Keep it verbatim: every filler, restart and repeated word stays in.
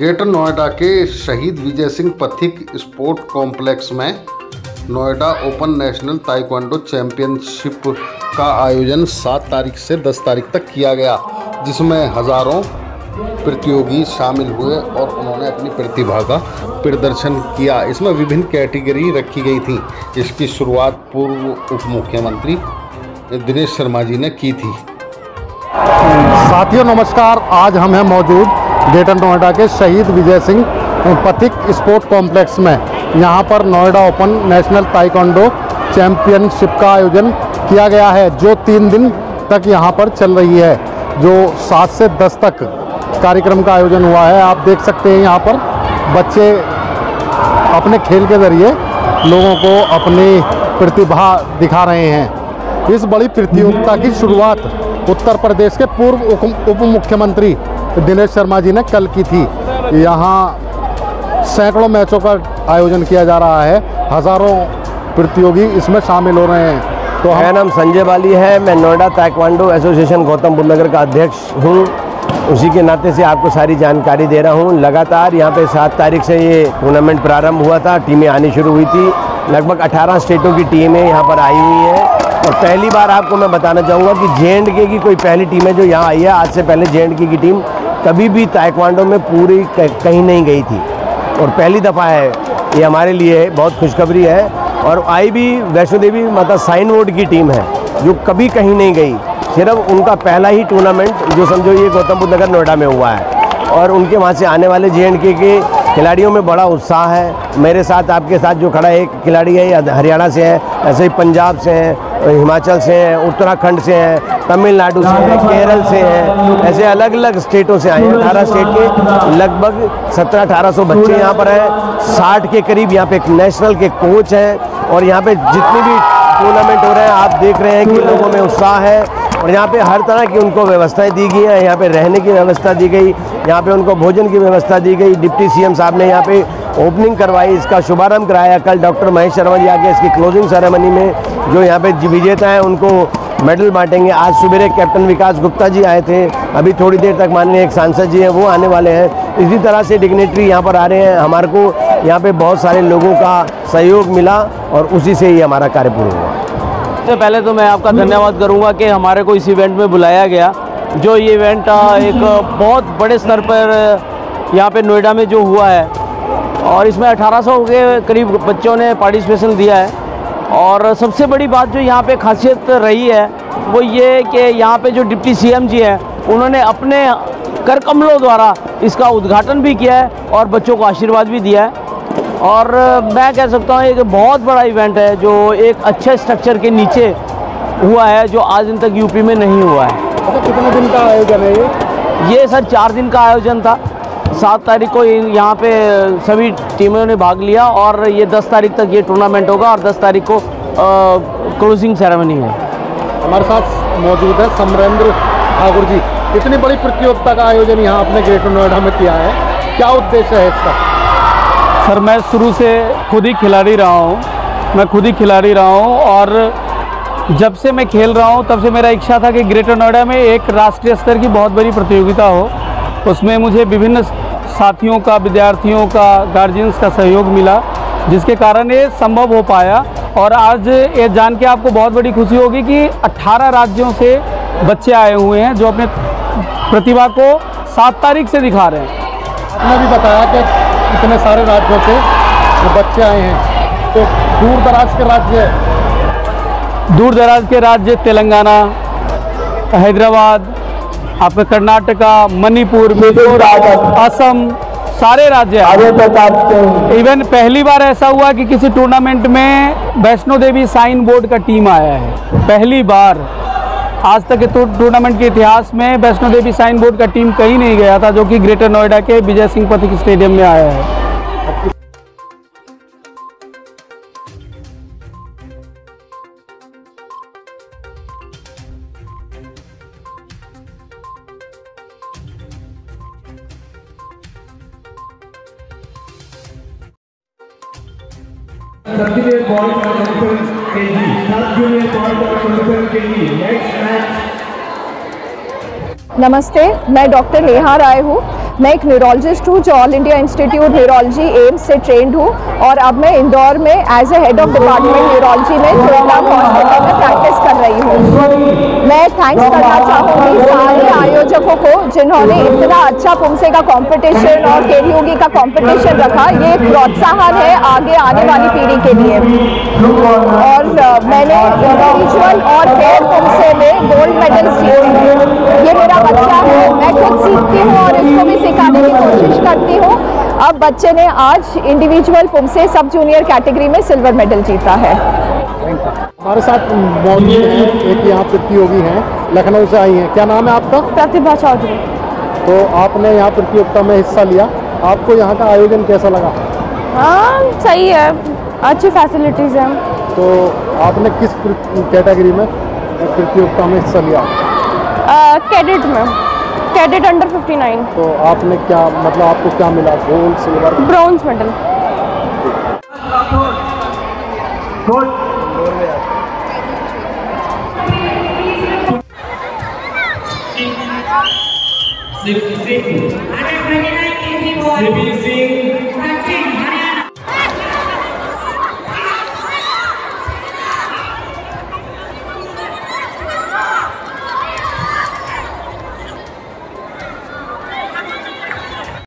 Greater Noida के शहीद Vijay Singh Pathik sport complex में Noida open national taekwondo championship का आयोजन सात तारीख से दस तारीख तक किया गया, जिसमें हज़ारों प्रतियोगी शामिल हुए और उन्होंने अपनी प्रतिभा का प्रदर्शन किया। इसमें विभिन्न कैटेगरी रखी गई थी। इसकी शुरुआत पूर्व उप मुख्यमंत्री दिनेश शर्मा जी ने की थी। साथियों नमस्कार, आज हम हैं मौजूद ग्रेटर नोएडा के शहीद विजय सिंह पथिक स्पोर्ट कॉम्प्लेक्स में। यहाँ पर Noida open national taekwondo championship का आयोजन किया गया है, जो तीन दिन तक यहाँ पर चल रही है, जो सात से दस तक कार्यक्रम का आयोजन हुआ है। आप देख सकते हैं यहाँ पर बच्चे अपने खेल के जरिए लोगों को अपनी प्रतिभा दिखा रहे हैं। इस बड़ी प्रतियोगिता की शुरुआत उत्तर प्रदेश के पूर्व उप मुख्यमंत्री दिनेश शर्मा जी ने कल की थी। यहाँ सैकड़ों मैचों का आयोजन किया जा रहा है, हज़ारों प्रतियोगी इसमें शामिल हो रहे हैं। तो मेरा नाम संजय बाली है, मैं नोएडा ताइक्वांडो एसोसिएशन गौतम बुद्ध नगर का अध्यक्ष हूँ। उसी के नाते से आपको सारी जानकारी दे रहा हूँ। लगातार यहाँ पे सात तारीख से ये टूर्नामेंट प्रारंभ हुआ था, टीमें आनी शुरू हुई थी। लगभग अठारह स्टेटों की टीमें यहाँ पर आई हुई हैं और पहली बार आपको मैं बताना चाहूँगा कि जे एंड के की कोई पहली टीम है जो यहाँ आई है। आज से पहले जे एंड के की टीम कभी भी ताइक्वांडो में पूरी कहीं नहीं गई थी और पहली दफ़ा है। ये हमारे लिए बहुत खुशखबरी है। और आई भी वैष्णोदेवी माता साइन बोर्ड की टीम है जो कभी कहीं नहीं गई। सिर्फ उनका पहला ही टूर्नामेंट जो समझो ये गौतम बुद्ध नगर नोएडा में हुआ है और उनके वहाँ से आने वाले जे एंड के के खिलाड़ियों में बड़ा उत्साह है। मेरे साथ आपके साथ जो खड़ा एक खिलाड़ी है, हरियाणा से है, ऐसे ही पंजाब से हैं, हिमाचल से हैं, उत्तराखंड से हैं, तमिलनाडु से हैं, केरल से हैं, ऐसे अलग अलग स्टेटों से आए हैं। अठारह स्टेट के लगभग सत्रह अठारह सौ बच्चे यहाँ पर हैं। साठ के करीब यहाँ पे नेशनल के कोच हैं और यहाँ पे जितने भी टूर्नामेंट हो रहे हैं आप देख रहे हैं कि लोगों में उत्साह है और यहाँ पे हर तरह की उनको व्यवस्थाएं दी गई हैं। यहाँ पे रहने की व्यवस्था दी गई, यहाँ पे उनको भोजन की व्यवस्था दी गई। डिप्टी सीएम साहब ने यहाँ पे ओपनिंग करवाई, इसका शुभारंभ कराया। कल डॉक्टर महेश शर्मा जी आके इसकी क्लोजिंग सेरेमनी में जो यहाँ पे विजेता हैं उनको मेडल बांटेंगे। आज सुबह कैप्टन विकास गुप्ता जी आए थे, अभी थोड़ी देर तक माननीय एक सांसद जी हैं वो आने वाले हैं। इसी तरह से डिग्नेटरी यहाँ पर आ रहे हैं। हमारे को यहाँ पे बहुत सारे लोगों का सहयोग मिला और उसी से ही हमारा कार्य पूरा हुआ। सबसे पहले तो मैं आपका धन्यवाद करूँगा कि हमारे को इस इवेंट में बुलाया गया, जो ये इवेंट एक बहुत बड़े स्तर पर यहाँ पर नोएडा में जो हुआ है और इसमें अठारह सौ के करीब बच्चों ने पार्टिसिपेशन दिया है। और सबसे बड़ी बात जो यहाँ पे खासियत रही है वो ये कि यहाँ पे जो डिप्टी सीएम जी हैं उन्होंने अपने कर कमलों द्वारा इसका उद्घाटन भी किया है और बच्चों को आशीर्वाद भी दिया है। और मैं कह सकता हूँ एक बहुत बड़ा इवेंट है जो एक अच्छे स्ट्रक्चर के नीचे हुआ है, जो आज दिन तक यूपी में नहीं हुआ है। तो कितने दिन का आयोजन है ये? ये सर चार दिन का आयोजन था। सात तारीख को यहाँ पे सभी टीमों ने भाग लिया और ये दस तारीख तक ये टूर्नामेंट होगा और दस तारीख को क्लोजिंग सेरेमनी है। हमारे साथ मौजूद है समेंद्र ठाकुर जी। इतनी बड़ी प्रतियोगिता का आयोजन यहाँ आपने ग्रेटर नोएडा में किया है, क्या उद्देश्य है इसका? सर मैं शुरू से खुद ही खिलाड़ी रहा हूँ, मैं खुद ही खिलाड़ी रहा हूँ और जब से मैं खेल रहा हूँ तब से मेरा इच्छा था कि ग्रेटर नोएडा में एक राष्ट्रीय स्तर की बहुत बड़ी प्रतियोगिता हो। उसमें मुझे विभिन्न साथियों का, विद्यार्थियों का, गार्जियंस का सहयोग मिला, जिसके कारण ये संभव हो पाया। और आज ये जान के आपको बहुत बड़ी खुशी होगी कि अठारह राज्यों से बच्चे आए हुए हैं जो अपने प्रतिभा को सात तारीख से दिखा रहे हैं। आपने भी बताया कि इतने सारे राज्यों से बच्चे आए हैं, तो दूर दराज के राज्य? दूर दराज के राज्य तेलंगाना, हैदराबाद, आपके कर्नाटका, मणिपुर, मिजोरम, असम, सारे राज्य। इवन पहली बार ऐसा हुआ कि किसी टूर्नामेंट में वैष्णो देवी साइन बोर्ड का टीम आया है। पहली बार आज तक के टूर्नामेंट के इतिहास में वैष्णो देवी साइन बोर्ड का टीम कहीं नहीं गया था, जो कि ग्रेटर नोएडा के विजय सिंह पथिक स्टेडियम में आया है। सर्टिफिकेट बॉल और कंपन के लिए सात जूनियर बॉल और कंपन के लिए नेक्स्ट मैच। नमस्ते, मैं डॉक्टर नेहा राय हूँ। मैं एक न्यूरोलॉजिस्ट हूँ जो all India institute neurology AIIMS से ट्रेंड हूँ और अब मैं इंदौर में as a head of department neurology में थोड़ा हॉस्पिटल में प्रैक्टिस कर रही हूँ। मैं थैंक्स करना चाहूँगी सारे आयोजकों को जिन्होंने इतना अच्छा पुमसे का कॉम्पिटिशन और केरियोगी का कॉम्पिटिशन रखा। ये प्रोत्साहन है आगे आने वाली पीढ़ी के लिए। और मैंने इंडिविजुअल और पेयर पुमसे में गोल्ड मेडल्स जीते। ये मेरा बच्चा है, मैं खुद सीखती हूँ और इसको भी सिखाने की कोशिश करती हूँ। अब बच्चे ने आज individual poomsae sub junior category में सिल्वर मेडल जीता है। हमारे साथ मौजूद एक यहाँ प्रतियोगी हैं, लखनऊ से आई हैं। क्या नाम है आपका? प्रतिभा चौधरी। तो आपने यहाँ प्रतियोगिता में हिस्सा लिया, आपको यहाँ का आयोजन कैसा लगा? हाँ सही है, अच्छी फैसिलिटीज़ हैं। तो आपने किस कैटेगरी में प्रतियोगिता में हिस्सा लिया? कैडेट में, कैडेट अंडर फिफ्टी नाइन। तो आपने क्या, मतलब आपको क्या मिला? Gold, silver, bronze medal. Good.